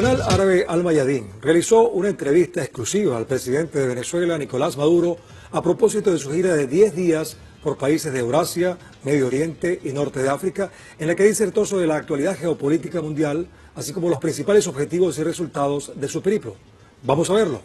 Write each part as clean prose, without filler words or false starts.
canal árabe Al Mayadeen realizó una entrevista exclusiva al presidente de Venezuela, Nicolás Maduro, a propósito de su gira de 10 días por países de Eurasia, Medio Oriente y Norte de África, en la que disertó sobre la actualidad geopolítica mundial, así como los principales objetivos y resultados de su periplo. Vamos a verlo.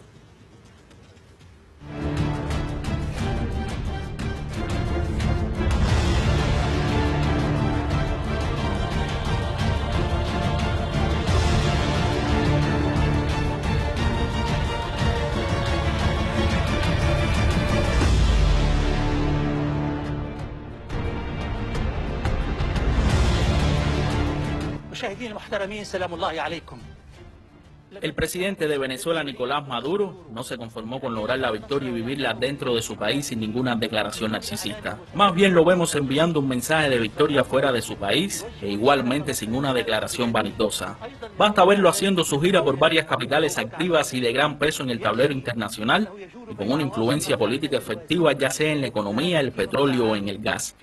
El presidente de Venezuela, Nicolás Maduro, no se conformó con lograr la victoria y vivirla dentro de su país sin ninguna declaración narcisista. Más bien lo vemos enviando un mensaje de victoria fuera de su país e igualmente sin una declaración vanidosa. Basta verlo haciendo su gira por varias capitales activas y de gran peso en el tablero internacional y con una influencia política efectiva ya sea en la economía, el petróleo o en el gas.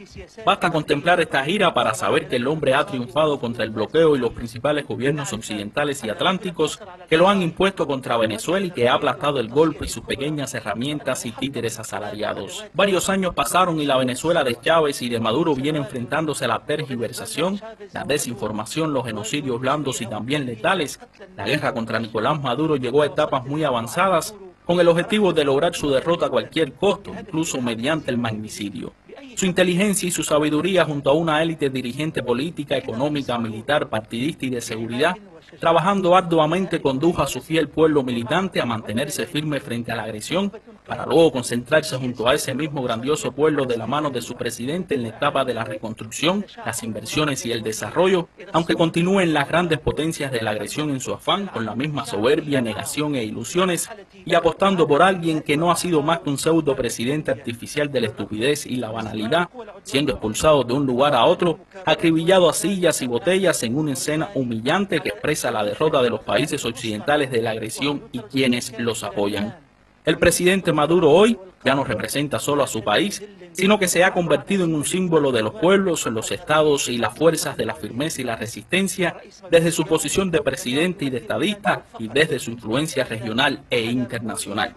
Basta contemplar esta gira para saber que el hombre ha triunfado contra el bloqueo y los principales gobiernos occidentales y atlánticos que lo han impuesto contra Venezuela y que ha aplastado el golpe y sus pequeñas herramientas y títeres asalariados. Varios años pasaron y la Venezuela de Chávez y de Maduro viene enfrentándose a la tergiversación, la desinformación, los genocidios blandos y también letales. La guerra contra Nicolás Maduro llegó a etapas muy avanzadas con el objetivo de lograr su derrota a cualquier costo, incluso mediante el magnicidio. Su inteligencia y su sabiduría junto a una élite dirigente política, económica, militar, partidista y de seguridad, trabajando arduamente condujo a su fiel pueblo militante a mantenerse firme frente a la agresión, para luego concentrarse junto a ese mismo grandioso pueblo de la mano de su presidente en la etapa de la reconstrucción, las inversiones y el desarrollo, aunque continúen las grandes potencias de la agresión en su afán, con la misma soberbia, negación e ilusiones, y apostando por alguien que no ha sido más que un pseudo presidente artificial de la estupidez y la banalidad, siendo expulsado de un lugar a otro, acribillado a sillas y botellas en una escena humillante que expresa a la derrota de los países occidentales de la agresión y quienes los apoyan. El presidente Maduro hoy ya no representa solo a su país, sino que se ha convertido en un símbolo de los pueblos, los estados y las fuerzas de la firmeza y la resistencia desde su posición de presidente y de estadista y desde su influencia regional e internacional.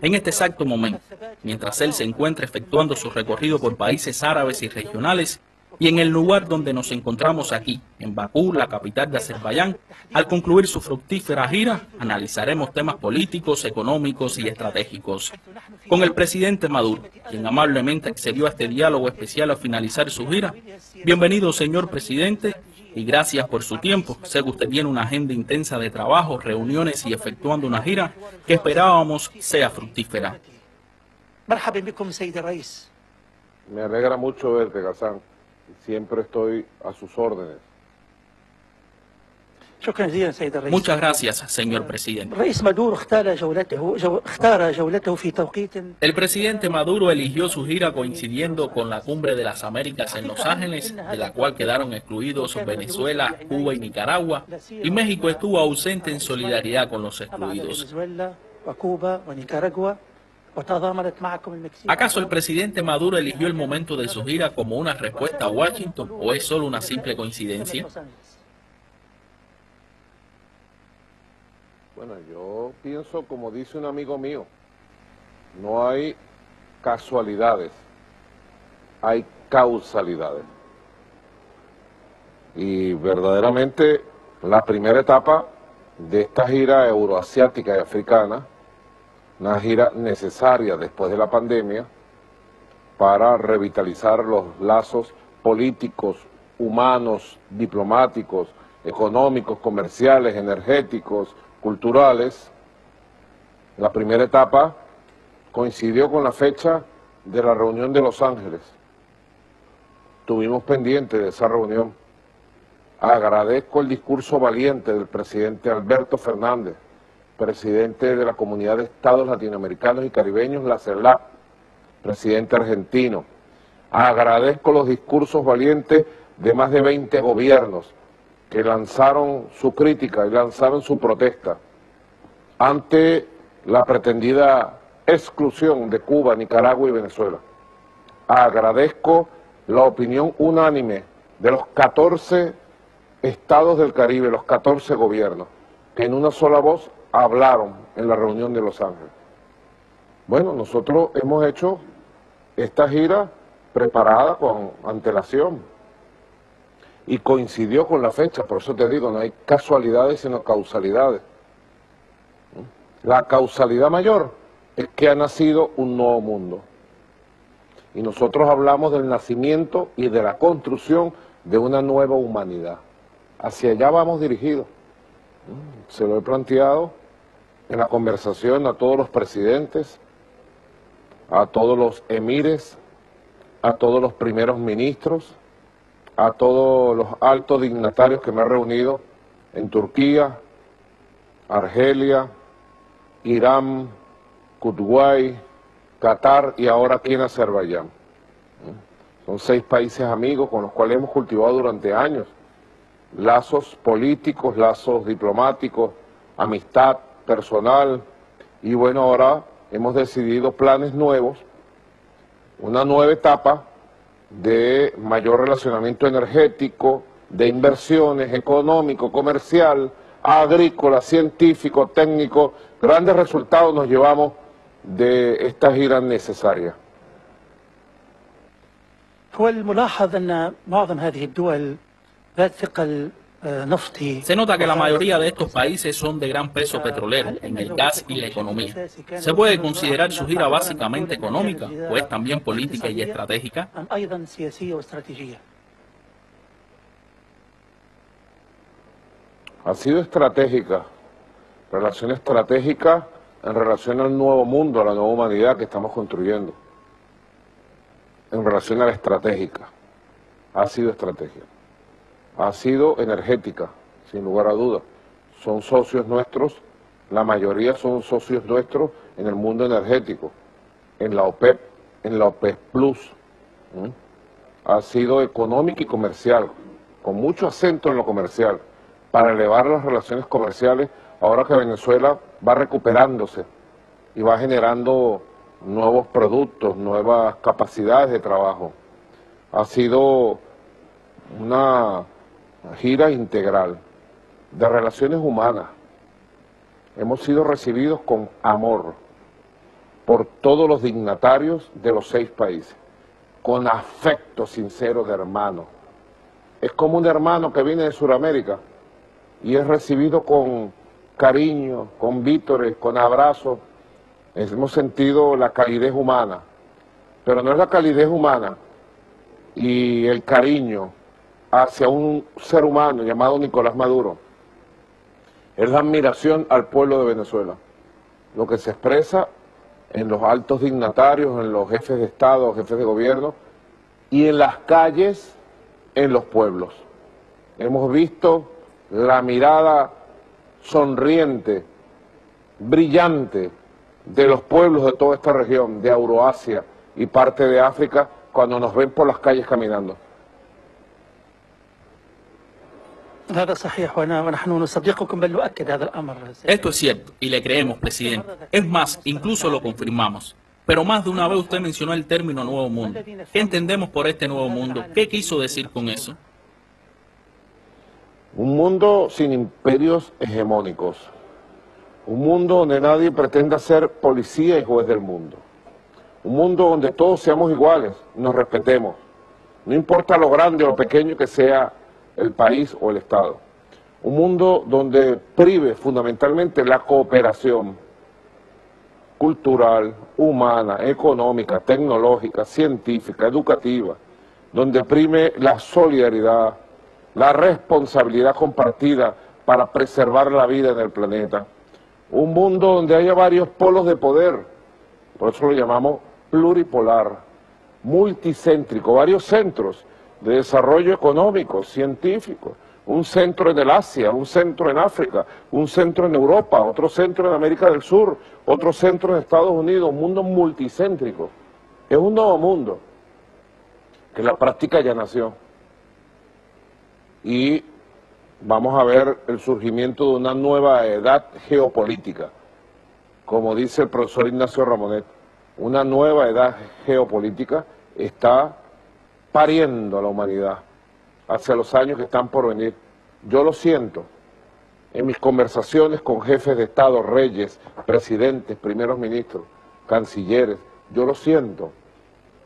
En este exacto momento, mientras él se encuentra efectuando su recorrido por países árabes y regionales, y en el lugar donde nos encontramos aquí, en Bakú, la capital de Azerbaiyán, al concluir su fructífera gira, analizaremos temas políticos, económicos y estratégicos. Con el presidente Maduro, quien amablemente accedió a este diálogo especial al finalizar su gira, bienvenido, señor presidente, y gracias por su tiempo. Sé que usted tiene una agenda intensa de trabajo, reuniones y efectuando una gira que esperábamos sea fructífera. Me alegra mucho verte, Ghassan. Siempre estoy a sus órdenes. Muchas gracias, señor presidente. El presidente Maduro eligió su gira coincidiendo con la Cumbre de las Américas en Los Ángeles, de la cual quedaron excluidos Venezuela, Cuba y Nicaragua, y México estuvo ausente en solidaridad con los excluidos. ¿Acaso el presidente Maduro eligió el momento de su gira como una respuesta a Washington o es solo una simple coincidencia? Bueno, yo pienso, como dice un amigo mío, no hay casualidades, hay causalidades. Y verdaderamente la primera etapa de esta gira euroasiática y africana, una gira necesaria después de la pandemia para revitalizar los lazos políticos, humanos, diplomáticos, económicos, comerciales, energéticos, culturales. La primera etapa coincidió con la fecha de la reunión de Los Ángeles. Estuvimos pendientes de esa reunión. Agradezco el discurso valiente del presidente Alberto Fernández, presidente de la Comunidad de Estados Latinoamericanos y Caribeños, la CELAC, presidente argentino. Agradezco los discursos valientes de más de 20 gobiernos que lanzaron su crítica y lanzaron su protesta ante la pretendida exclusión de Cuba, Nicaragua y Venezuela. Agradezco la opinión unánime de los 14 estados del Caribe, los 14 gobiernos, que en una sola voz hablaron en la reunión de Los Ángeles. Bueno, nosotros hemos hecho esta gira preparada con antelación y coincidió con la fecha, por eso te digo, no hay casualidades sino causalidades. La causalidad mayor es que ha nacido un nuevo mundo. Y nosotros hablamos del nacimiento y de la construcción de una nueva humanidad. Hacia allá vamos dirigidos. Se lo he planteado en la conversación a todos los presidentes, a todos los emires, a todos los primeros ministros, a todos los altos dignatarios que me he reunido en Turquía, Argelia, Irán, Kuwait, Qatar y ahora aquí en Azerbaiyán. Son 6 países amigos con los cuales hemos cultivado durante años lazos políticos, lazos diplomáticos, amistad personal y bueno, ahora hemos decidido planes nuevos, una nueva etapa de mayor relacionamiento energético, de inversiones, económico, comercial, agrícola, científico, técnico. Grandes resultados nos llevamos de esta gira necesaria. Se nota que la mayoría de estos países son de gran peso petrolero en el gas y la economía. ¿Se puede considerar su gira básicamente económica o es también política y estratégica? Ha sido estratégica, relación estratégica en relación al nuevo mundo, a la nueva humanidad que estamos construyendo. En relación a la estratégica, ha sido estrategia. Ha sido energética, sin lugar a dudas. Son socios nuestros, la mayoría son socios nuestros en el mundo energético, en la OPEP, en la OPEP Plus. Ha sido económica y comercial, con mucho acento en lo comercial, para elevar las relaciones comerciales ahora que Venezuela va recuperándose y va generando nuevos productos, nuevas capacidades de trabajo. Ha sido una gira integral de relaciones humanas. Hemos sido recibidos con amor por todos los dignatarios de los 6 países, con afecto sincero de hermano. Es como un hermano que viene de Sudamérica y es recibido con cariño, con vítores, con abrazos. Hemos sentido la calidez humana, pero no es la calidez humana y el cariño hacia un ser humano llamado Nicolás Maduro. Es la admiración al pueblo de Venezuela, lo que se expresa en los altos dignatarios, en los jefes de Estado, jefes de gobierno y en las calles, en los pueblos. Hemos visto la mirada sonriente, brillante de los pueblos de toda esta región, de Euroasia y parte de África, cuando nos ven por las calles caminando. Esto es cierto y le creemos, presidente. Es más, incluso lo confirmamos. Pero más de una vez usted mencionó el término Nuevo Mundo. ¿Qué entendemos por este Nuevo Mundo? ¿Qué quiso decir con eso? Un mundo sin imperios hegemónicos. Un mundo donde nadie pretenda ser policía y juez del mundo. Un mundo donde todos seamos iguales, nos respetemos. No importa lo grande o lo pequeño que sea el país o el Estado. Un mundo donde prive fundamentalmente la cooperación cultural, humana, económica, tecnológica, científica, educativa. Donde prime la solidaridad, la responsabilidad compartida para preservar la vida en el planeta. Un mundo donde haya varios polos de poder, por eso lo llamamos pluripolar, multicéntrico, varios centros de desarrollo económico, científico, un centro en el Asia, un centro en África, un centro en Europa, otro centro en América del Sur, otro centro en Estados Unidos, un mundo multicéntrico. Es un nuevo mundo que la práctica ya nació. Y vamos a ver el surgimiento de una nueva edad geopolítica, como dice el profesor Ignacio Ramonet. Una nueva edad geopolítica está pariendo a la humanidad hacia los años que están por venir. Yo lo siento, en mis conversaciones con jefes de Estado, reyes, presidentes, primeros ministros, cancilleres, yo lo siento,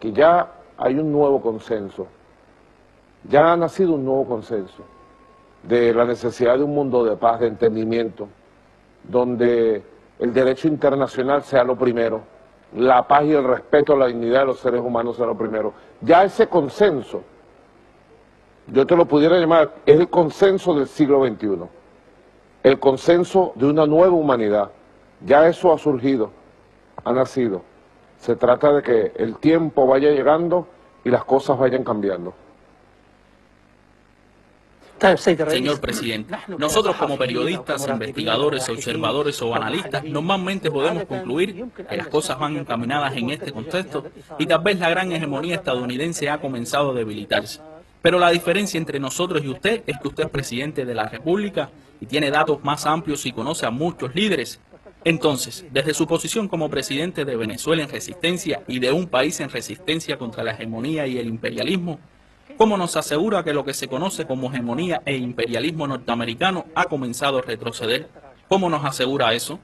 que ya hay un nuevo consenso, ya ha nacido un nuevo consenso de la necesidad de un mundo de paz, de entendimiento, donde el derecho internacional sea lo primero, la paz y el respeto a la dignidad de los seres humanos sea lo primero. Ya ese consenso, yo te lo pudiera llamar, es el consenso del siglo XXI, el consenso de una nueva humanidad. Ya eso ha surgido, ha nacido. Se trata de que el tiempo vaya llegando y las cosas vayan cambiando. Señor presidente, nosotros como periodistas, investigadores, observadores o analistas, normalmente podemos concluir que las cosas van encaminadas en este contexto y tal vez la gran hegemonía estadounidense ha comenzado a debilitarse. Pero la diferencia entre nosotros y usted es que usted es presidente de la República y tiene datos más amplios y conoce a muchos líderes. Entonces, desde su posición como presidente de Venezuela en resistencia y de un país en resistencia contra la hegemonía y el imperialismo, ¿cómo nos asegura que lo que se conoce como hegemonía e imperialismo norteamericano ha comenzado a retroceder? ¿Cómo nos asegura eso?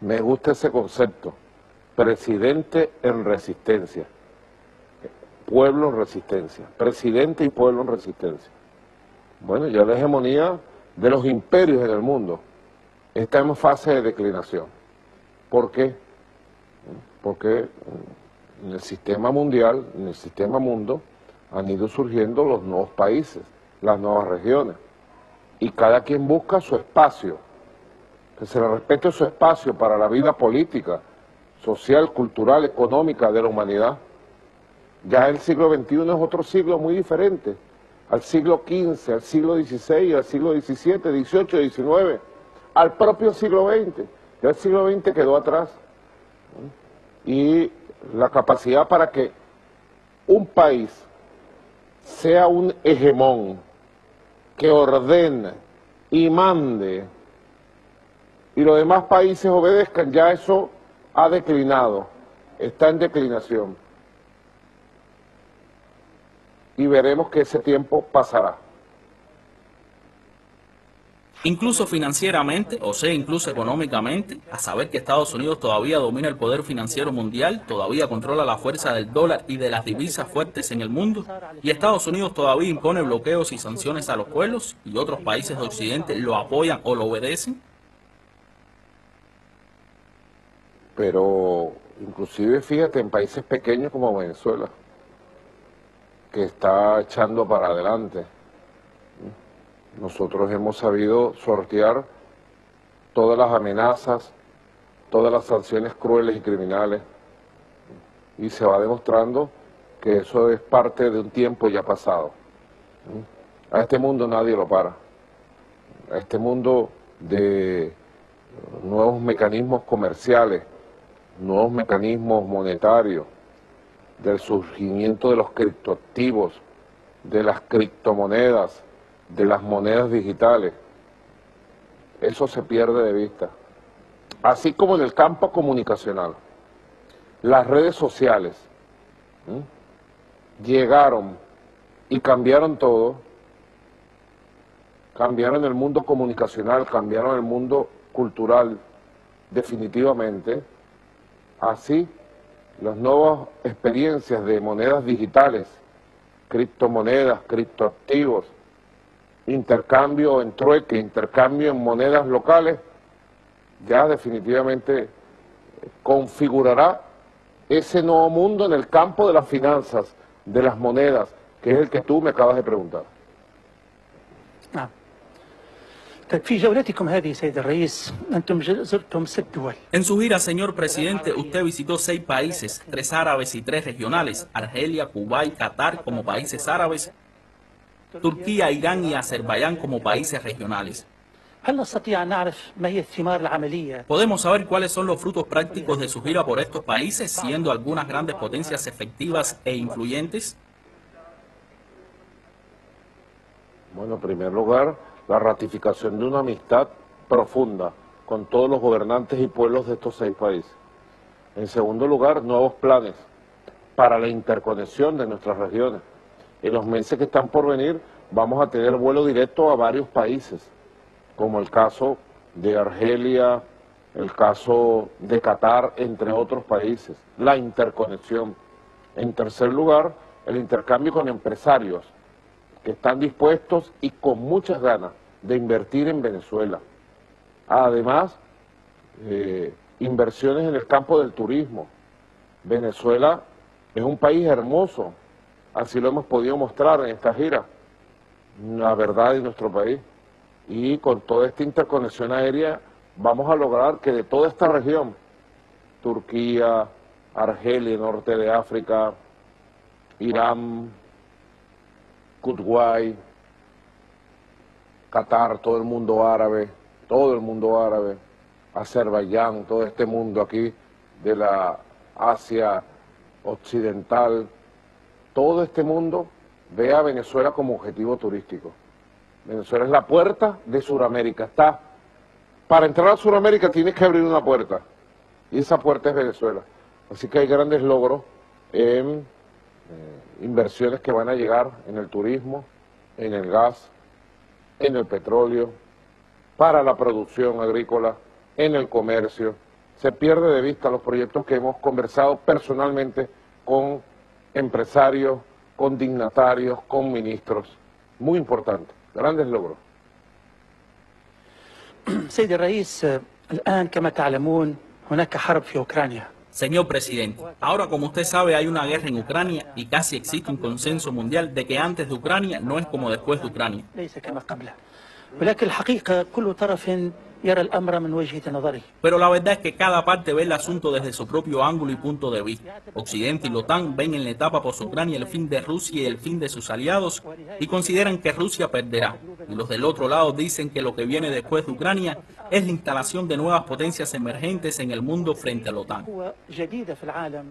Me gusta ese concepto, presidente en resistencia, pueblo en resistencia, presidente y pueblo en resistencia. Bueno, ya la hegemonía de los imperios en el mundo está en fase de declinación. ¿Por qué? Porque en el sistema mundial, en el sistema mundo, han ido surgiendo los nuevos países, las nuevas regiones. Y cada quien busca su espacio, que se le respete su espacio para la vida política, social, cultural, económica de la humanidad. Ya el siglo XXI es otro siglo muy diferente al siglo XV, al siglo XVI, al siglo XVII, XVIII, XIX, al propio siglo XX. Ya el siglo XX quedó atrás. Y la capacidad para que un país sea un hegemón que ordene y mande y los demás países obedezcan, ya eso ha declinado, está en declinación. Y veremos que ese tiempo pasará. Incluso financieramente, o sea, incluso económicamente, a saber que Estados Unidos todavía domina el poder financiero mundial, todavía controla la fuerza del dólar y de las divisas fuertes en el mundo, y Estados Unidos todavía impone bloqueos y sanciones a los pueblos, y otros países de Occidente lo apoyan o lo obedecen. Pero, inclusive, fíjate, en países pequeños como Venezuela, que está echando para adelante, nosotros hemos sabido sortear todas las amenazas, todas las sanciones crueles y criminales, y se va demostrando que eso es parte de un tiempo ya pasado. A este mundo nadie lo para. A este mundo de nuevos mecanismos comerciales, nuevos mecanismos monetarios, del surgimiento de los criptoactivos, de las criptomonedas, de las monedas digitales, eso se pierde de vista. Así como en el campo comunicacional, las redes sociales llegaron y cambiaron todo, cambiaron el mundo comunicacional, cambiaron el mundo cultural definitivamente, así las nuevas experiencias de monedas digitales, criptomonedas, criptoactivos, intercambio en trueque, intercambio en monedas locales, ya definitivamente configurará ese nuevo mundo en el campo de las finanzas, de las monedas, que es el que tú me acabas de preguntar. En su gira, señor presidente, usted visitó 6 países, 3 árabes y 3 regionales, Argelia, Kuwait, Qatar como países árabes, Turquía, Irán y Azerbaiyán como países regionales. ¿Podemos saber cuáles son los frutos prácticos de su gira por estos países, siendo algunas grandes potencias efectivas e influyentes? Bueno, en primer lugar, la ratificación de una amistad profunda con todos los gobernantes y pueblos de estos 6 países. En segundo lugar, nuevos planes para la interconexión de nuestras regiones. En los meses que están por venir vamos a tener vuelo directo a varios países, como el caso de Argelia, el caso de Qatar, entre otros países. La interconexión. En tercer lugar, el intercambio con empresarios que están dispuestos y con muchas ganas de invertir en Venezuela. Además, inversiones en el campo del turismo. Venezuela es un país hermoso, así lo hemos podido mostrar en esta gira, la verdad de nuestro país. Y con toda esta interconexión aérea vamos a lograr que de toda esta región, Turquía, Argelia, norte de África, Irán, Kuwait, Qatar, todo el mundo árabe, Azerbaiyán, todo este mundo aquí de la Asia occidental, todo este mundo ve a Venezuela como objetivo turístico. Venezuela es la puerta de Sudamérica. Para entrar a Sudamérica tienes que abrir una puerta, y esa puerta es Venezuela. Así que hay grandes logros en inversiones que van a llegar en el turismo, en el gas, en el petróleo, para la producción agrícola, en el comercio. Se pierde de vista los proyectos que hemos conversado personalmente con empresarios, con dignatarios, con ministros. Muy importante, grandes logros. Señor presidente, ahora como usted sabe hay una guerra en Ucrania y casi existe un consenso mundial de que antes de Ucrania no es como después de Ucrania. Pero la verdad es que cada parte ve el asunto desde su propio ángulo y punto de vista. Occidente y la OTAN ven en la etapa post-Ucrania el fin de Rusia y el fin de sus aliados y consideran que Rusia perderá. Y los del otro lado dicen que lo que viene después de Ucrania es la instalación de nuevas potencias emergentes en el mundo frente a la OTAN.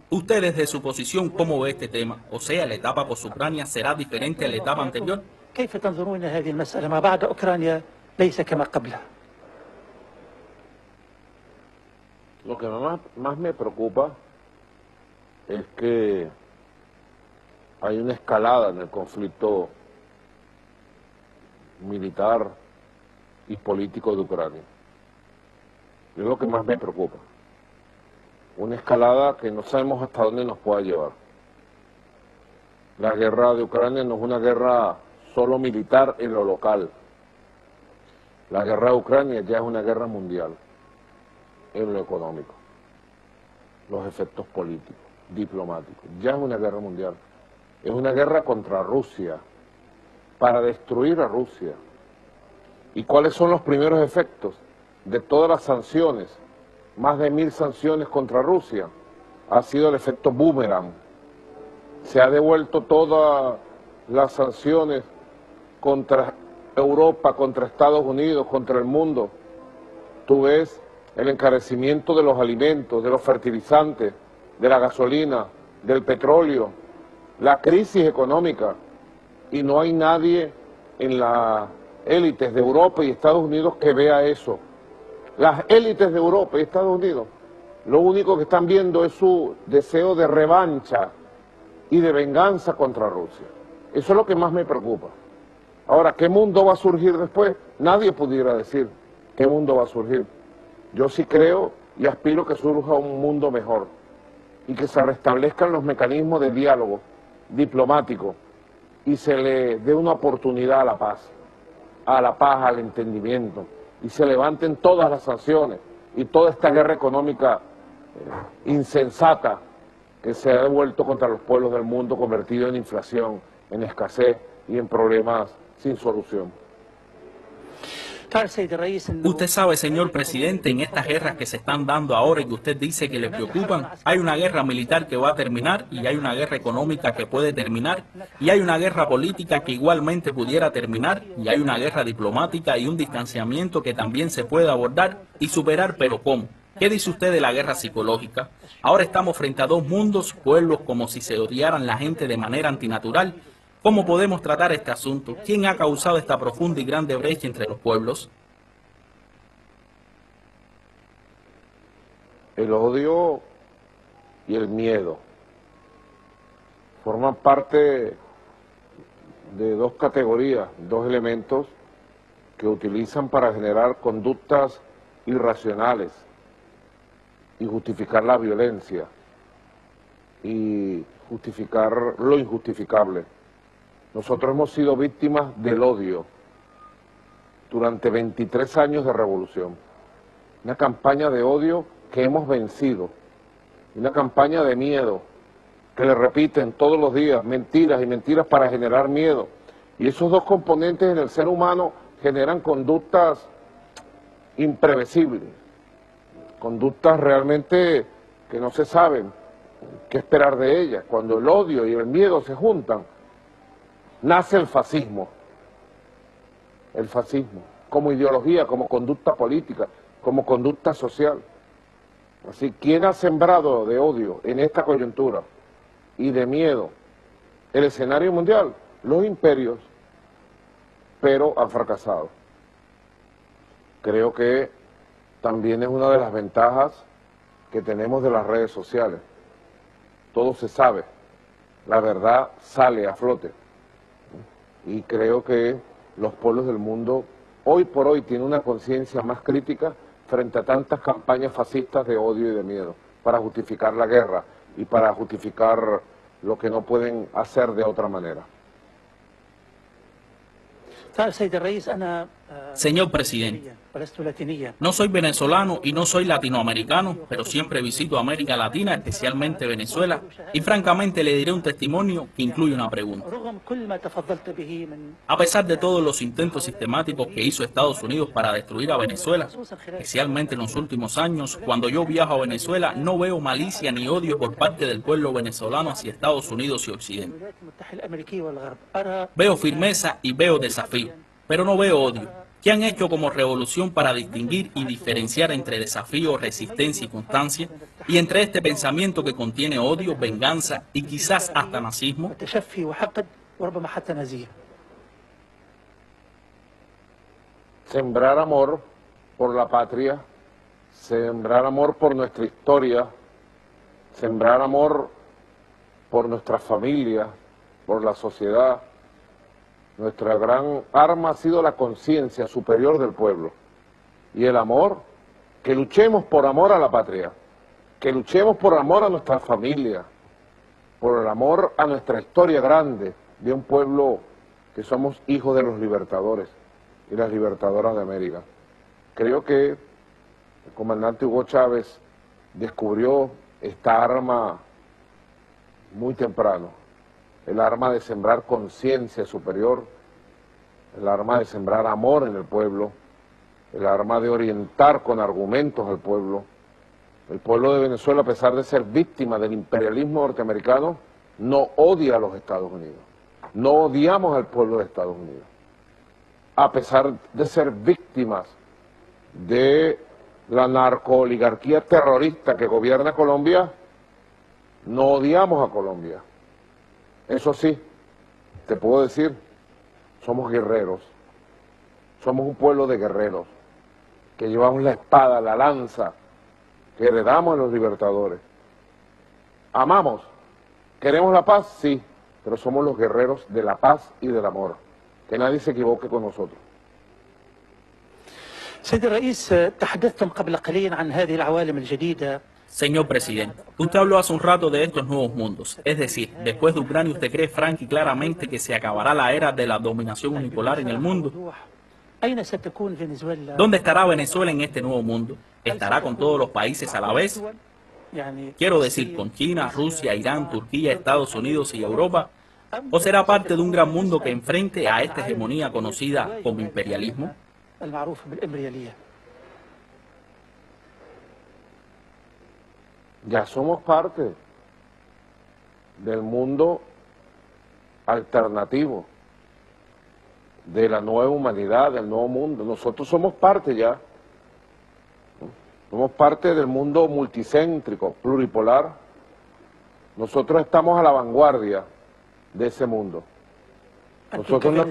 Usted desde su posición, ¿cómo ve este tema? O sea, la etapa post-Ucrania será diferente a la etapa anterior. Lo que más me preocupa es que hay una escalada en el conflicto militar y político de Ucrania. Es lo que más me preocupa. Una escalada que no sabemos hasta dónde nos pueda llevar. La guerra de Ucrania no es una guerra solo militar en lo local. La guerra de Ucrania ya es una guerra mundial. En lo económico, los efectos políticos, diplomáticos. Ya es una guerra mundial, es una guerra contra Rusia, para destruir a Rusia. ¿Y cuáles son los primeros efectos de todas las sanciones? Más de 1000 sanciones contra Rusia. Ha sido el efecto boomerang. Se ha devuelto todas las sanciones contra Europa, contra Estados Unidos, contra el mundo. Tú ves el encarecimiento de los alimentos, de los fertilizantes, de la gasolina, del petróleo, la crisis económica, y no hay nadie en las élites de Europa y Estados Unidos que vea eso. Las élites de Europa y Estados Unidos, lo único que están viendo es su deseo de revancha y de venganza contra Rusia. Eso es lo que más me preocupa. Ahora, ¿qué mundo va a surgir después? Nadie pudiera decir qué mundo va a surgir. Yo sí creo y aspiro que surja un mundo mejor y que se restablezcan los mecanismos de diálogo diplomático y se le dé una oportunidad a la paz, al entendimiento, y se levanten todas las sanciones y toda esta guerra económica insensata que se ha devuelto contra los pueblos del mundo, convertido en inflación, en escasez y en problemas sin solución. Usted sabe, señor presidente, en estas guerras que se están dando ahora y que usted dice que le preocupan, hay una guerra militar que va a terminar, y hay una guerra económica que puede terminar, y hay una guerra política que igualmente pudiera terminar, y hay una guerra diplomática y un distanciamiento que también se puede abordar y superar, pero ¿cómo? ¿Qué dice usted de la guerra psicológica? Ahora estamos frente a dos mundos, pueblos como si se odiaran la gente de manera antinatural. ¿Cómo podemos tratar este asunto? ¿Quién ha causado esta profunda y grande brecha entre los pueblos? El odio y el miedo forman parte de dos categorías, dos elementos que utilizan para generar conductas irracionales y justificar la violencia y justificar lo injustificable. Nosotros hemos sido víctimas del odio durante 23 años de revolución, una campaña de odio que hemos vencido, una campaña de miedo que le repiten todos los días, mentiras y mentiras para generar miedo. Y esos dos componentes en el ser humano generan conductas imprevisibles, conductas realmente que no se saben qué esperar de ellas. Cuando el odio y el miedo se juntan, nace el fascismo. El fascismo, como ideología, como conducta política, como conducta social. Así, ¿quién ha sembrado de odio en esta coyuntura y de miedo el escenario mundial? Los imperios, pero han fracasado. Creo que también es una de las ventajas que tenemos de las redes sociales. Todo se sabe, la verdad sale a flote. Y creo que los pueblos del mundo hoy por hoy tienen una conciencia más crítica frente a tantas campañas fascistas de odio y de miedo, para justificar la guerra y para justificar lo que no pueden hacer de otra manera. Señor presidente, no soy venezolano y no soy latinoamericano, pero siempre visito América Latina, especialmente Venezuela, y francamente le diré un testimonio que incluye una pregunta. A pesar de todos los intentos sistemáticos que hizo Estados Unidos para destruir a Venezuela, especialmente en los últimos años, cuando yo viajo a Venezuela no veo malicia ni odio por parte del pueblo venezolano hacia Estados Unidos y Occidente. Veo firmeza y veo desafío, pero no veo odio. ¿Qué han hecho como revolución para distinguir y diferenciar entre desafío, resistencia y constancia, y entre este pensamiento que contiene odio, venganza y quizás hasta nazismo? Sembrar amor por la patria, sembrar amor por nuestra historia, sembrar amor por nuestra familia, por la sociedad. Nuestra gran arma ha sido la conciencia superior del pueblo y el amor, que luchemos por amor a la patria, que luchemos por amor a nuestra familia, por el amor a nuestra historia grande de un pueblo que somos hijos de los libertadores y las libertadoras de América. Creo que el comandante Hugo Chávez descubrió esta arma muy temprano. El arma de sembrar conciencia superior, el arma de sembrar amor en el pueblo, el arma de orientar con argumentos al pueblo. El pueblo de Venezuela, a pesar de ser víctima del imperialismo norteamericano, no odia a los Estados Unidos. No odiamos al pueblo de Estados Unidos. A pesar de ser víctimas de la narco-oligarquía terrorista que gobierna Colombia, no odiamos a Colombia. Eso sí, te puedo decir, somos guerreros, somos un pueblo de guerreros, que llevamos la espada, la lanza, que heredamos a los libertadores. Amamos, queremos la paz, sí, pero somos los guerreros de la paz y del amor. Que nadie se equivoque con nosotros. Señor presidente, usted habló hace un rato de estos nuevos mundos, es decir, después de Ucrania, ¿usted cree franca y claramente que se acabará la era de la dominación unipolar en el mundo? ¿Dónde estará Venezuela en este nuevo mundo? ¿Estará con todos los países a la vez? Quiero decir, con China, Rusia, Irán, Turquía, Estados Unidos y Europa, ¿o será parte de un gran mundo que enfrente a esta hegemonía conocida como imperialismo? Ya somos parte del mundo alternativo, de la nueva humanidad, del nuevo mundo. Nosotros somos parte ya. Somos parte del mundo multicéntrico, pluripolar. Nosotros estamos a la vanguardia de ese mundo. Nosotros no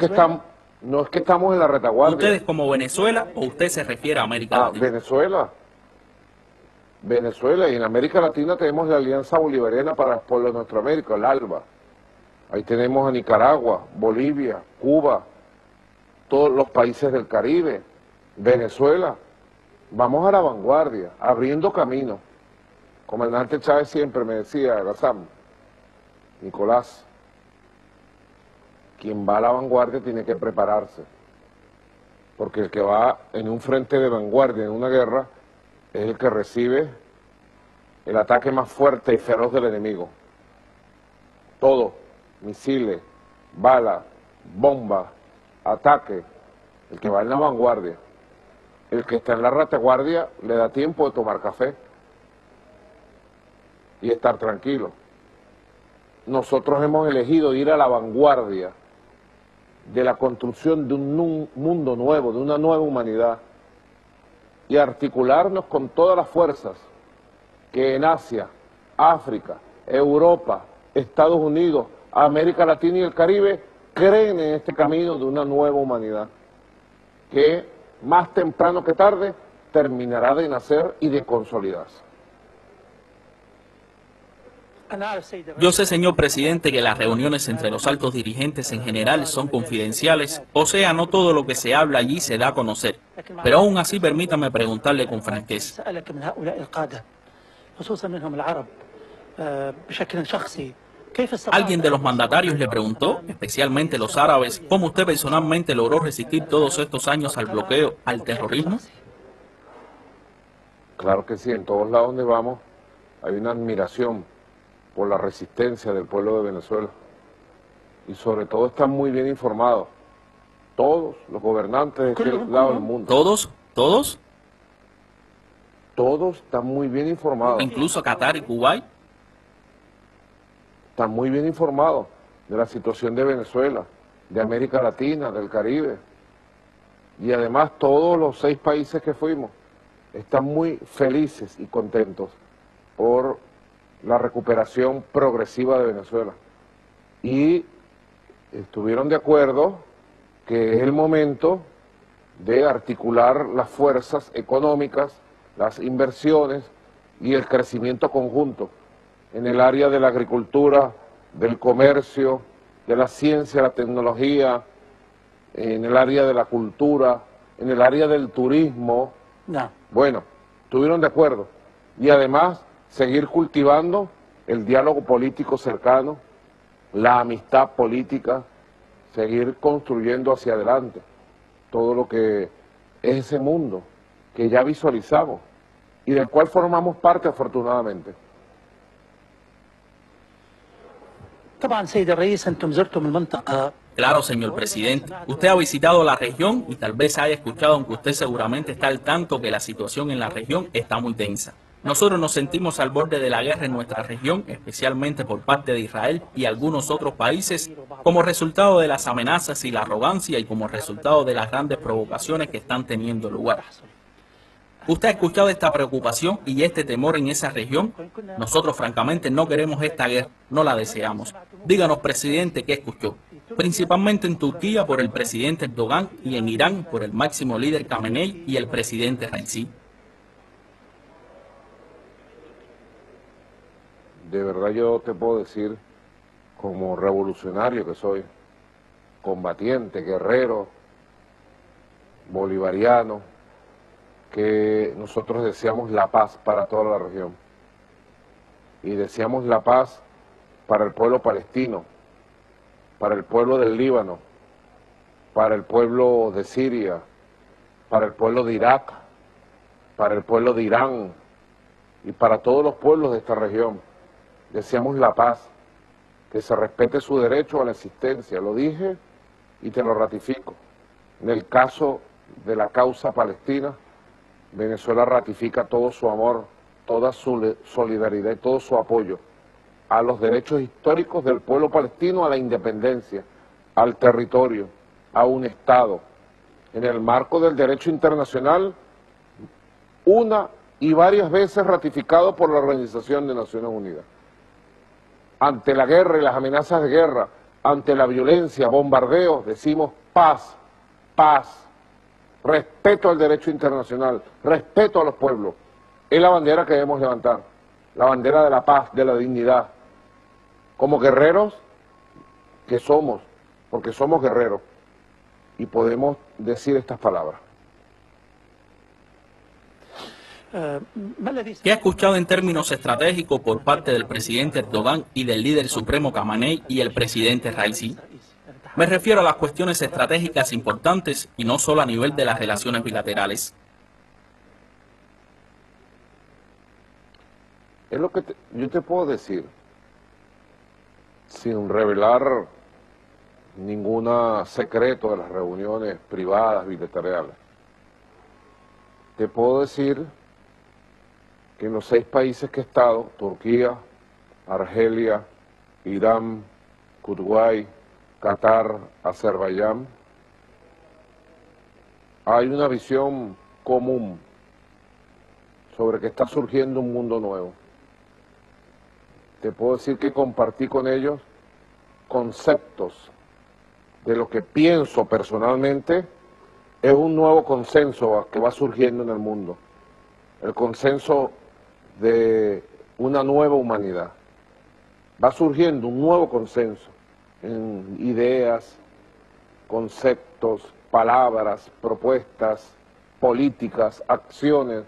es que estamos en la retaguardia. ¿Ustedes como Venezuela o usted se refiere a América Latina? Venezuela, y en América Latina tenemos la Alianza Bolivariana para los pueblos de Nuestra América, el ALBA, Ahí tenemos a Nicaragua, Bolivia, Cuba, todos los países del Caribe, Venezuela. Vamos a la vanguardia, abriendo camino. Comandante Chávez siempre me decía, Ghassan, Nicolás, quien va a la vanguardia tiene que prepararse, porque el que va en un frente de vanguardia, en una guerra, es el que recibe el ataque más fuerte y feroz del enemigo. Todo, misiles, balas, bombas, ataque, el que va en la vanguardia. El que está en la retaguardia le da tiempo de tomar café y estar tranquilo. Nosotros hemos elegido ir a la vanguardia de la construcción de un mundo nuevo, de una nueva humanidad, y articularnos con todas las fuerzas que en Asia, África, Europa, Estados Unidos, América Latina y el Caribe creen en este camino de una nueva humanidad que más temprano que tarde terminará de nacer y de consolidarse. Yo sé, señor presidente, que las reuniones entre los altos dirigentes en general son confidenciales, o sea, no todo lo que se habla allí se da a conocer. Pero aún así, permítame preguntarle con franqueza. ¿Alguien de los mandatarios le preguntó, especialmente los árabes, cómo usted personalmente logró resistir todos estos años al bloqueo, al terrorismo? Claro que sí, en todos lados donde vamos hay una admiración por la resistencia del pueblo de Venezuela. Y sobre todo están muy bien informados todos los gobernantes de este lado del mundo. ¿Todos? ¿Todos? Todos están muy bien informados. ¿Incluso Qatar y Kuwait? Están muy bien informados de la situación de Venezuela, de América Latina, del Caribe. Y además todos los 6 países que fuimos están muy felices y contentos por la recuperación progresiva de Venezuela. Y estuvieron de acuerdo que es el momento de articular las fuerzas económicas, las inversiones y el crecimiento conjunto en el área de la agricultura, del comercio, de la ciencia, la tecnología, en el área de la cultura, en el área del turismo. No. Bueno, estuvieron de acuerdo. Y además seguir cultivando el diálogo político cercano, la amistad política, seguir construyendo hacia adelante todo lo que es ese mundo que ya visualizamos y del cual formamos parte afortunadamente. Claro, señor presidente. Usted ha visitado la región y tal vez haya escuchado, aunque usted seguramente está al tanto, que la situación en la región está muy tensa. Nosotros nos sentimos al borde de la guerra en nuestra región, especialmente por parte de Israel y algunos otros países, como resultado de las amenazas y la arrogancia y como resultado de las grandes provocaciones que están teniendo lugar. ¿Usted ha escuchado esta preocupación y este temor en esa región? Nosotros, francamente, no queremos esta guerra, no la deseamos. Díganos, presidente, ¿qué escuchó? Principalmente en Turquía por el presidente Erdogan y en Irán por el máximo líder Khamenei y el presidente Raisi. De verdad yo te puedo decir, como revolucionario que soy, combatiente, guerrero, bolivariano, que nosotros deseamos la paz para toda la región. Y deseamos la paz para el pueblo palestino, para el pueblo del Líbano, para el pueblo de Siria, para el pueblo de Irak, para el pueblo de Irán y para todos los pueblos de esta región. Deseamos la paz, que se respete su derecho a la existencia. Lo dije y te lo ratifico. En el caso de la causa palestina, Venezuela ratifica todo su amor, toda su solidaridad y todo su apoyo a los derechos históricos del pueblo palestino, a la independencia, al territorio, a un Estado. En el marco del derecho internacional, una y varias veces ratificado por la Organización de Naciones Unidas. Ante la guerra y las amenazas de guerra, ante la violencia, bombardeos, decimos paz, paz, respeto al derecho internacional, respeto a los pueblos. Es la bandera que debemos levantar, la bandera de la paz, de la dignidad. Como guerreros que somos, porque somos guerreros y podemos decir estas palabras. ¿Qué ha escuchado en términos estratégicos por parte del presidente Erdogan y del líder supremo Khamenei y el presidente Raisi? Me refiero a las cuestiones estratégicas importantes y no solo a nivel de las relaciones bilaterales. Es lo que yo te puedo decir, sin revelar ningún secreto de las reuniones privadas bilaterales. Te puedo decir que en los 6 países que he estado, Turquía, Argelia, Irán, Kuwait, Qatar, Azerbaiyán, hay una visión común sobre que está surgiendo un mundo nuevo. Te puedo decir que compartí con ellos conceptos de lo que pienso personalmente es un nuevo consenso que va surgiendo en el mundo, el consenso de una nueva humanidad. Va surgiendo un nuevo consenso en ideas, conceptos, palabras, propuestas, políticas, acciones,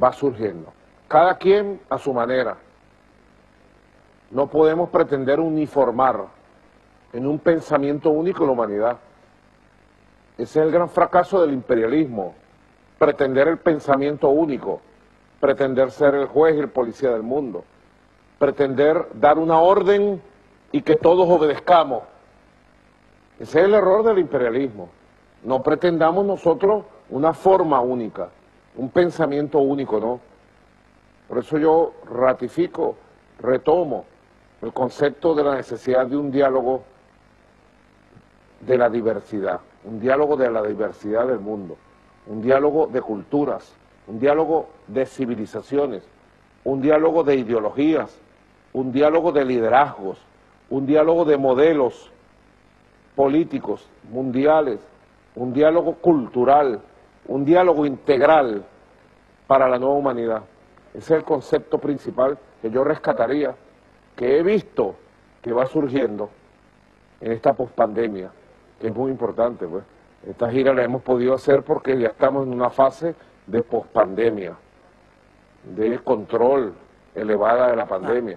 va surgiendo. Cada quien a su manera. No podemos pretender uniformar en un pensamiento único la humanidad. Ese es el gran fracaso del imperialismo, pretender el pensamiento único, pretender ser el juez y el policía del mundo, pretender dar una orden y que todos obedezcamos. Ese es el error del imperialismo. No pretendamos nosotros una forma única, un pensamiento único, ¿no? Por eso yo ratifico, retomo el concepto de la necesidad de un diálogo de la diversidad, un diálogo de la diversidad del mundo, un diálogo de culturas, un diálogo de civilizaciones, un diálogo de ideologías, un diálogo de liderazgos, un diálogo de modelos políticos mundiales, un diálogo cultural, un diálogo integral para la nueva humanidad. Ese es el concepto principal que yo rescataría, que he visto que va surgiendo en esta pospandemia, que es muy importante, pues. Esta gira la hemos podido hacer porque ya estamos en una fase de pospandemia, de control elevada de la pandemia.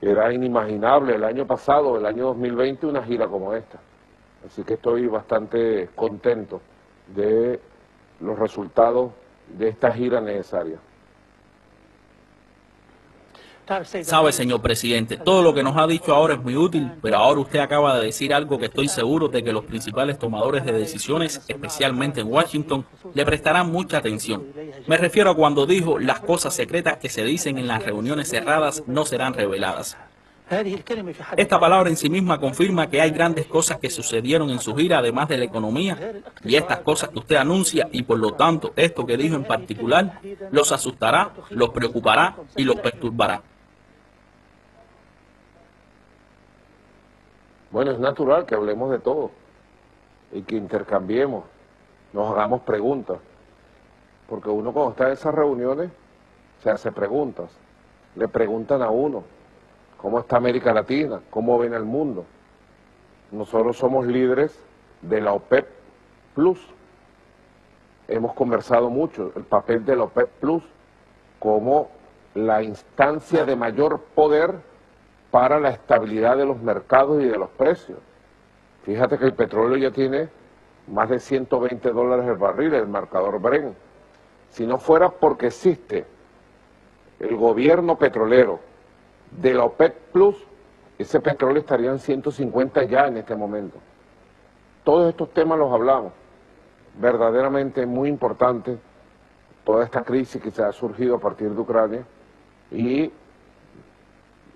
Era inimaginable el año pasado, el año 2020, una gira como esta. Así que estoy bastante contento de los resultados de esta gira necesaria. Sabe, señor presidente, todo lo que nos ha dicho ahora es muy útil, pero ahora usted acaba de decir algo que estoy seguro de que los principales tomadores de decisiones, especialmente en Washington, le prestarán mucha atención. Me refiero a cuando dijo, las cosas secretas que se dicen en las reuniones cerradas no serán reveladas. Esta palabra en sí misma confirma que hay grandes cosas que sucedieron en su gira, además de la economía, y estas cosas que usted anuncia, y por lo tanto, esto que dijo en particular, los asustará, los preocupará y los perturbará. Bueno, es natural que hablemos de todo y que intercambiemos, nos hagamos preguntas, porque uno cuando está en esas reuniones se hace preguntas, le preguntan a uno cómo está América Latina, cómo ven el mundo. Nosotros somos líderes de la OPEP Plus, hemos conversado mucho el papel de la OPEP Plus como la instancia de mayor poder para la estabilidad de los mercados y de los precios. Fíjate que el petróleo ya tiene más de $120 el barril, el marcador Brent. Si no fuera porque existe el gobierno petrolero de la OPEP Plus, ese petróleo estaría en 150 ya en este momento. Todos estos temas los hablamos. Verdaderamente muy importante toda esta crisis que se ha surgido a partir de Ucrania y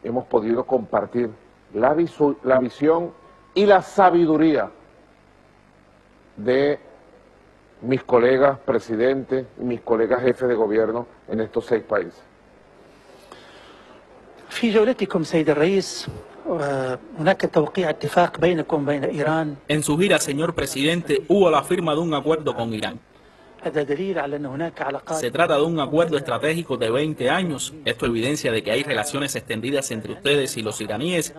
hemos podido compartir la visión y la sabiduría de mis colegas presidentes y mis colegas jefes de gobierno en estos 6 países. En su gira, señor presidente, hubo la firma de un acuerdo con Irán. Se trata de un acuerdo estratégico de 20 años. Esto evidencia de que hay relaciones extendidas entre ustedes y los iraníes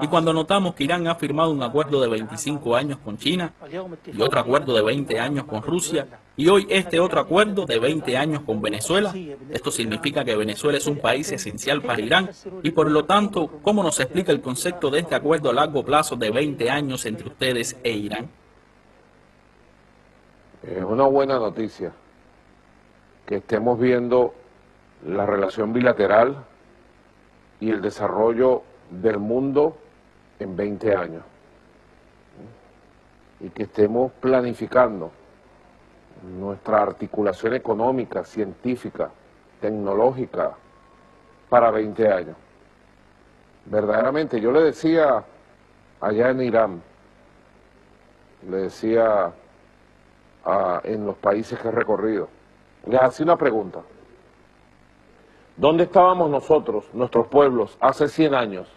Y cuando notamos que Irán ha firmado un acuerdo de 25 años con China y otro acuerdo de 20 años con Rusia, y hoy este otro acuerdo de 20 años con Venezuela, esto significa que Venezuela es un país esencial para Irán y por lo tanto, ¿cómo nos explica el concepto de este acuerdo a largo plazo de 20 años entre ustedes e Irán? Es una buena noticia que estemos viendo la relación bilateral y el desarrollo del mundo en 20 años y que estemos planificando nuestra articulación económica, científica, tecnológica para 20 años. Verdaderamente, yo le decía allá en Irán, le decía en los países que he recorrido, les hacía una pregunta. ¿Dónde estábamos nosotros, nuestros pueblos, hace 100 años?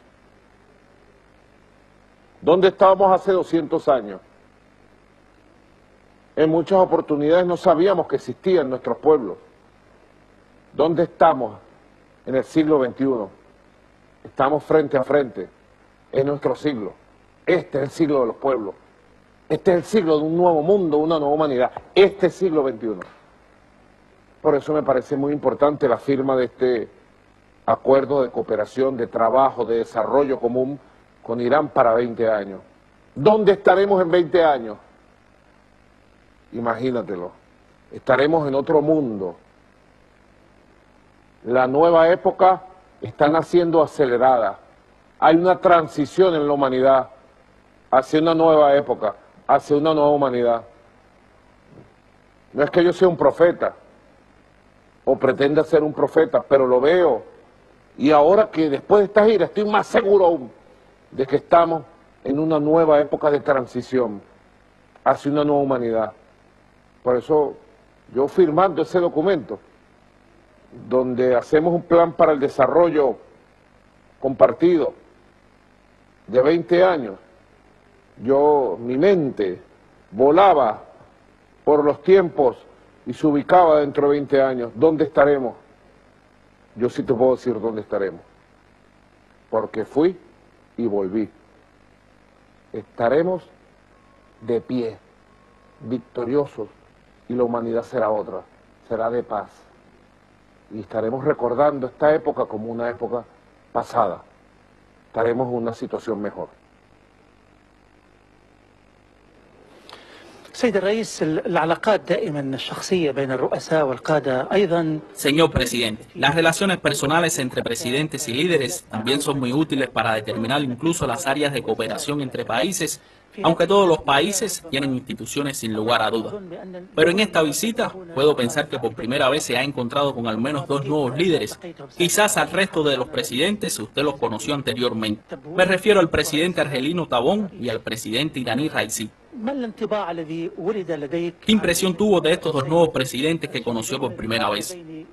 ¿Dónde estábamos hace 200 años? En muchas oportunidades no sabíamos que existían nuestros pueblos. ¿Dónde estamos en el siglo XXI? Estamos frente a frente, en nuestro siglo. Este es el siglo de los pueblos. Este es el siglo de un nuevo mundo, una nueva humanidad. Este es el siglo XXI. Por eso me parece muy importante la firma de este acuerdo de cooperación, de trabajo, de desarrollo común con Irán para 20 años. ¿Dónde estaremos en 20 años? Imagínatelo. Estaremos en otro mundo. La nueva época está naciendo acelerada. Hay una transición en la humanidad hacia una nueva época, hacia una nueva humanidad. No es que yo sea un profeta o pretenda ser un profeta, pero lo veo, y ahora que después de esta gira estoy más seguro aún de que estamos en una nueva época de transición hacia una nueva humanidad. Por eso yo firmando ese documento, donde hacemos un plan para el desarrollo compartido de 20 años, yo, mi mente volaba por los tiempos y se ubicaba dentro de 20 años. ¿Dónde estaremos? Yo sí te puedo decir dónde estaremos, porque fui y volví. Estaremos de pie, victoriosos, y la humanidad será otra, será de paz. Y estaremos recordando esta época como una época pasada. Estaremos en una situación mejor. Señor presidente, las relaciones personales entre presidentes y líderes también son muy útiles para determinar incluso las áreas de cooperación entre países, aunque todos los países tienen instituciones sin lugar a dudas. Pero en esta visita puedo pensar que por primera vez se ha encontrado con al menos 2 nuevos líderes. Quizás al resto de los presidentes usted los conoció anteriormente. Me refiero al presidente argelino Tebboune y al presidente iraní Raisi. ¿Qué impresión tuvo de estos 2 nuevos presidentes que conoció por primera vez? En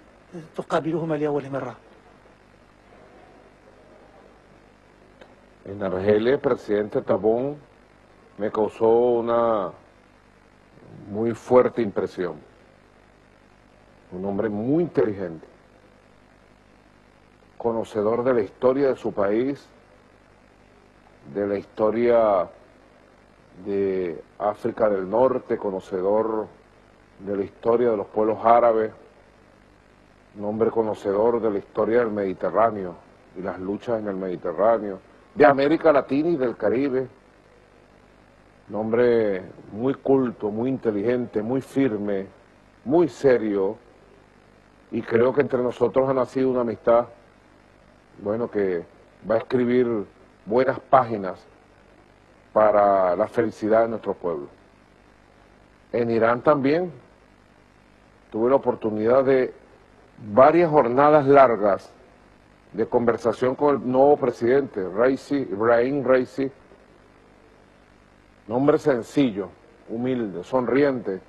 Argelia, el presidente Tebboune me causó una muy fuerte impresión. Un hombre muy inteligente, conocedor de la historia de su país, de la historia de África del Norte, conocedor de la historia de los pueblos árabes, un hombre conocedor de la historia del Mediterráneo y las luchas en el Mediterráneo, de América Latina y del Caribe, un hombre muy culto, muy inteligente, muy firme, muy serio, y creo que entre nosotros ha nacido una amistad, bueno, que va a escribir buenas páginas para la felicidad de nuestro pueblo. En Irán también tuve la oportunidad de varias jornadas largas de conversación con el nuevo presidente, Raisi, Ebrahim Raisi, un hombre sencillo, humilde, sonriente,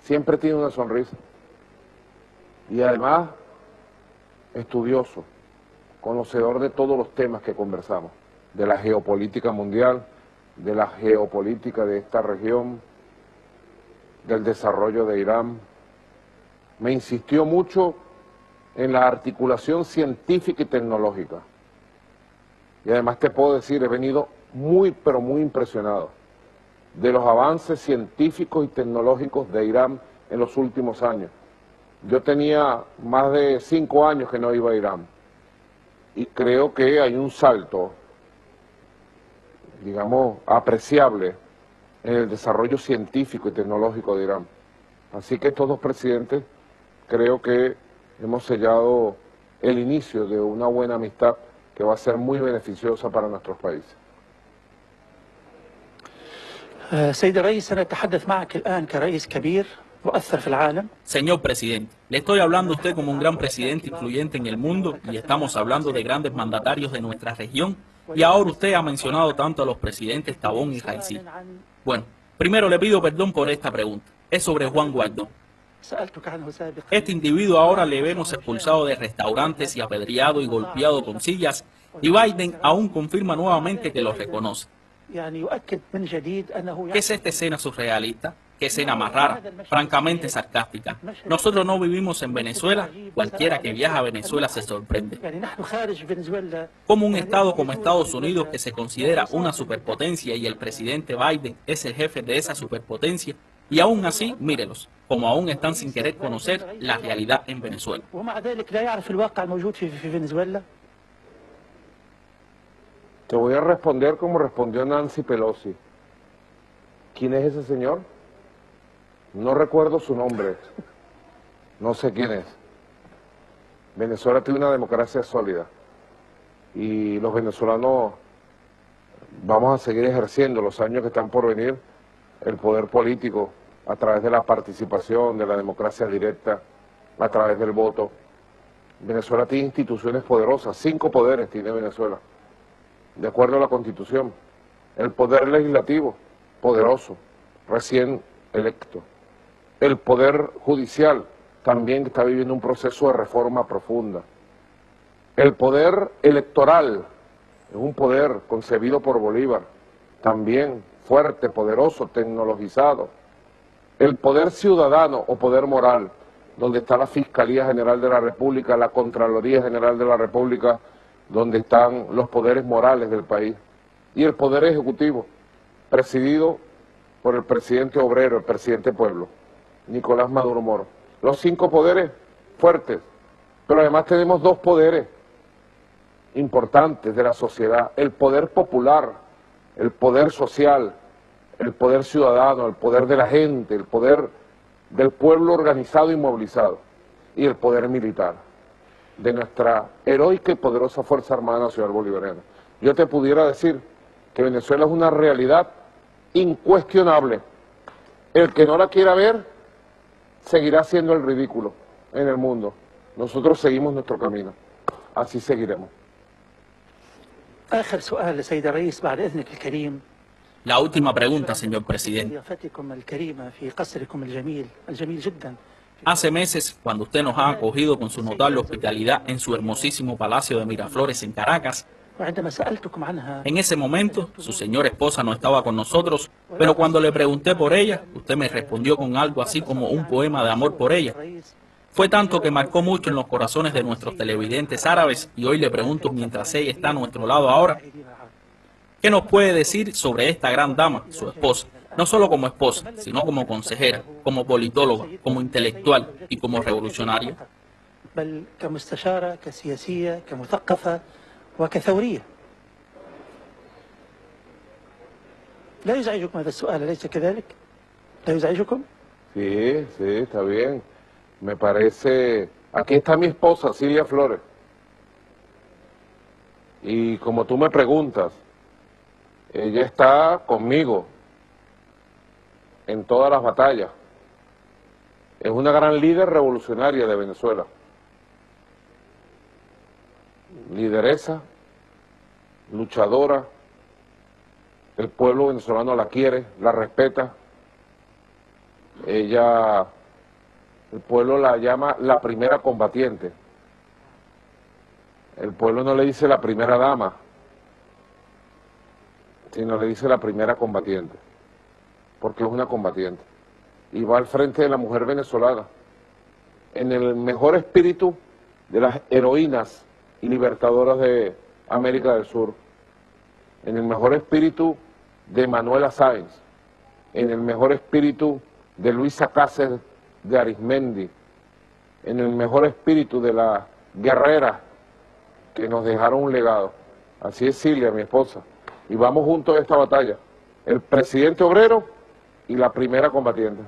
siempre tiene una sonrisa, y además estudioso, conocedor de todos los temas que conversamos, de la geopolítica mundial, de la geopolítica de esta región, del desarrollo de Irán. Me insistió mucho en la articulación científica y tecnológica. Y además te puedo decir, he venido muy, pero muy impresionado de los avances científicos y tecnológicos de Irán en los últimos años. Yo tenía más de 5 años que no iba a Irán, y creo que hay un salto, digamos, apreciable en el desarrollo científico y tecnológico de Irán. Así que estos dos presidentes, creo que hemos sellado el inicio de una buena amistad que va a ser muy beneficiosa para nuestros países. Señor presidente, le estoy hablando a usted como un gran presidente influyente en el mundo, y estamos hablando de grandes mandatarios de nuestra región, y ahora usted ha mencionado tanto a los presidentes Tebboune y Raisi. Bueno, primero le pido perdón por esta pregunta, es sobre Juan Guaidó. Este individuo ahora le vemos expulsado de restaurantes y apedreado y golpeado con sillas, y Biden aún confirma nuevamente que lo reconoce. ¿Qué es esta escena surrealista? ¿Qué escena más rara? Francamente sarcástica. Nosotros no vivimos en Venezuela, cualquiera que viaja a Venezuela se sorprende. Como un estado como Estados Unidos, que se considera una superpotencia, y el presidente Biden es el jefe de esa superpotencia, y aún así, mírelos, como aún están sin querer conocer la realidad en Venezuela. Te voy a responder como respondió Nancy Pelosi. ¿Quién es ese señor? No recuerdo su nombre. No sé quién es. Venezuela tiene una democracia sólida. Y los venezolanos vamos a seguir ejerciendo los años que están por venir el poder político a través de la participación, de la democracia directa, a través del voto. Venezuela tiene instituciones poderosas. 5 poderes tiene Venezuela, de acuerdo a la Constitución. El poder legislativo, poderoso, recién electo. El poder judicial también está viviendo un proceso de reforma profunda. El poder electoral es un poder concebido por Bolívar, también fuerte, poderoso, tecnologizado. El poder ciudadano o poder moral, donde está la Fiscalía General de la República, la Contraloría General de la República, donde están los poderes morales del país, y el poder ejecutivo, presidido por el presidente obrero, el presidente pueblo, Nicolás Maduro Moro. Los 5 poderes fuertes, pero además tenemos 2 poderes importantes de la sociedad, el poder popular, el poder social, el poder ciudadano, el poder de la gente, el poder del pueblo organizado y movilizado, y el poder militar de nuestra heroica y poderosa Fuerza Armada Nacional Bolivariana. Yo te pudiera decir que Venezuela es una realidad incuestionable. El que no la quiera ver seguirá siendo el ridículo en el mundo. Nosotros seguimos nuestro camino. Así seguiremos. La última pregunta, señor presidente. Hace meses, cuando usted nos ha acogido con su notable hospitalidad en su hermosísimo Palacio de Miraflores en Caracas, en ese momento su señora esposa no estaba con nosotros, pero cuando le pregunté por ella, usted me respondió con algo así como un poema de amor por ella. Fue tanto que marcó mucho en los corazones de nuestros televidentes árabes, y hoy le pregunto, mientras ella está a nuestro lado ahora, ¿qué nos puede decir sobre esta gran dama, su esposa? No solo como esposa, sino como consejera, como politóloga, como intelectual y como revolucionaria. Sí, está bien. Me parece... Aquí está mi esposa, Cilia Flores. Y como tú me preguntas, ella está conmigo en todas las batallas. Es una gran líder revolucionaria de Venezuela. Lideresa, luchadora, el pueblo venezolano la quiere, la respeta. Ella, el pueblo la llama la primera combatiente. El pueblo no le dice la primera dama, sino le dice la primera combatiente, porque es una combatiente, y va al frente de la mujer venezolana, en el mejor espíritu de las heroínas y libertadoras de América del Sur, en el mejor espíritu de Manuela Sáenz, en el mejor espíritu de Luisa Cáceres de Arizmendi, en el mejor espíritu de las guerreras que nos dejaron un legado. Así es Cilia, mi esposa, y vamos juntos a esta batalla, el presidente obrero y la primera combatiente.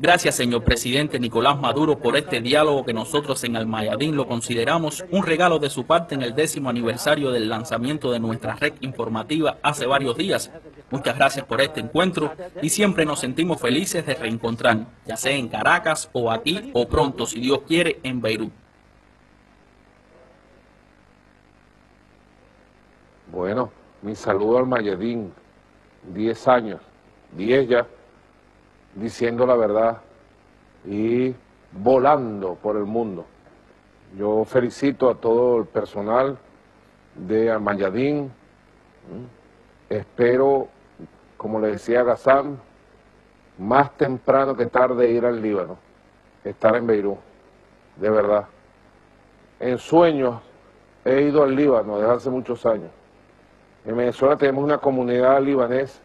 Gracias, señor presidente Nicolás Maduro, por este diálogo que nosotros en Al Mayadeen lo consideramos un regalo de su parte en el 10º aniversario del lanzamiento de nuestra red informativa hace varios días. Muchas gracias por este encuentro y siempre nos sentimos felices de reencontrar, ya sea en Caracas o aquí o pronto, si Dios quiere, en Beirut. Bueno, mi saludo al Mayadeen, 10 años, 10 ya, diciendo la verdad y volando por el mundo. Yo felicito a todo el personal de Al Mayadeen. Espero, como le decía Ghassan, más temprano que tarde ir al Líbano, estar en Beirut, de verdad. En sueños he ido al Líbano desde hace muchos años. En Venezuela tenemos una comunidad libanés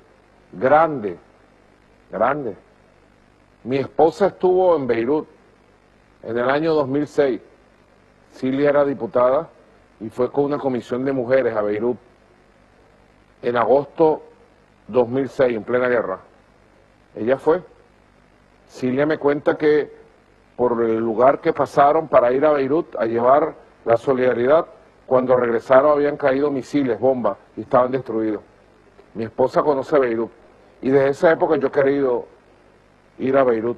grande, grande. Mi esposa estuvo en Beirut en el año 2006. Cilia era diputada y fue con una comisión de mujeres a Beirut en agosto 2006, en plena guerra. Ella fue. Cilia me cuenta que por el lugar que pasaron para ir a Beirut a llevar la solidaridad, cuando regresaron habían caído misiles, bombas, y estaban destruidos. Mi esposa conoce Beirut y desde esa época yo he querido ir a Beirut.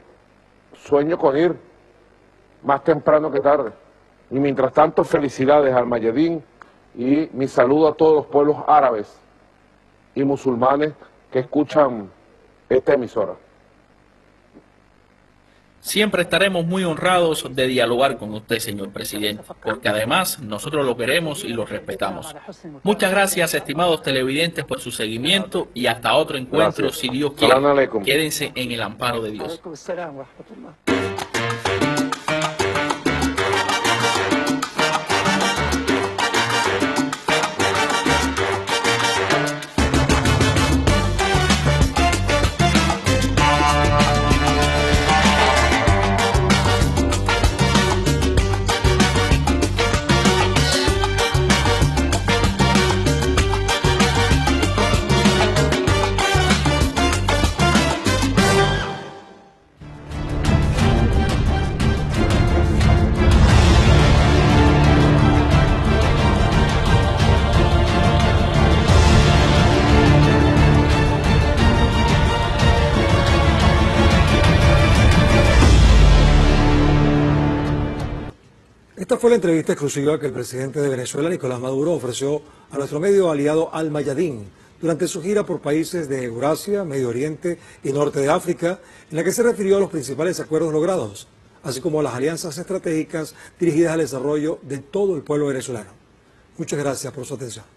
Sueño con ir, más temprano que tarde. Y mientras tanto, felicidades al Mayadeen y mi saludo a todos los pueblos árabes y musulmanes que escuchan esta emisora. Siempre estaremos muy honrados de dialogar con usted, señor presidente, porque además nosotros lo queremos y lo respetamos. Muchas gracias, estimados televidentes, por su seguimiento y hasta otro encuentro, si Dios quiere. Quédense en el amparo de Dios. Esta fue la entrevista exclusiva que el presidente de Venezuela, Nicolás Maduro, ofreció a nuestro medio aliado Al Mayadeen durante su gira por países de Eurasia, Medio Oriente y Norte de África, en la que se refirió a los principales acuerdos logrados, así como a las alianzas estratégicas dirigidas al desarrollo de todo el pueblo venezolano. Muchas gracias por su atención.